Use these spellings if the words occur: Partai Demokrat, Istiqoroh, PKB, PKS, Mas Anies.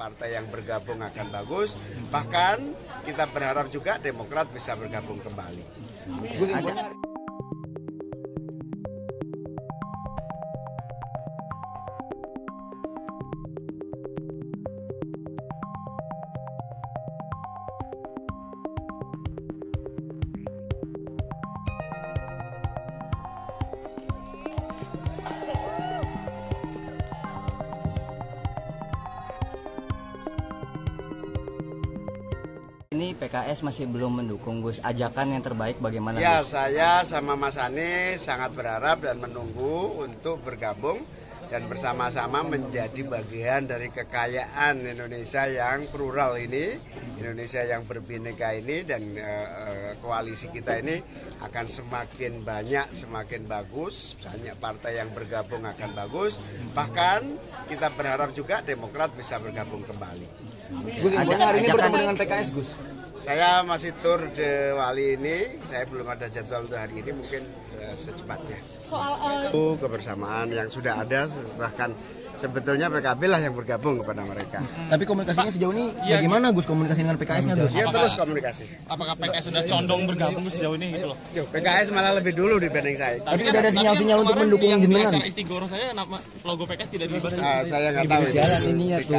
partai yang bergabung akan bagus. Bahkan kita berharap juga Demokrat bisa bergabung kembali. Ini PKS masih belum mendukung, Gus. Ajakan yang terbaik bagaimana, Gus? Ya, saya sama Mas Anies sangat berharap dan menunggu untuk bergabung dan bersama-sama menjadi bagian dari kekayaan Indonesia yang plural ini, Indonesia yang berbineka ini, dan koalisi kita ini akan semakin banyak, semakin bagus. Banyak partai yang bergabung akan bagus. Bahkan kita berharap juga Demokrat bisa bergabung kembali. Gus, hari ini bertemu dengan PKS, Gus. Saya masih tur de Wali ini, saya belum ada jadwal untuk hari ini, mungkin secepatnya. Soal kebersamaan yang sudah ada, bahkan sebetulnya PKB lah yang bergabung kepada mereka. Tapi komunikasinya sejauh ini bagaimana, Gus? Komunikasi dengan PKS-nya, Gus? Ya, terus komunikasi. Apakah PKS sudah condong bergabung sejauh ini gitu loh? Yo, PKS malah lebih dulu dibanding saya. Tapi tidak ada sinyal-sinyal untuk mendukung jenengan. Acara Istiqoroh saya nama logo PKS tidak dibahas. Saya nggak tahu jalan ininya tuh.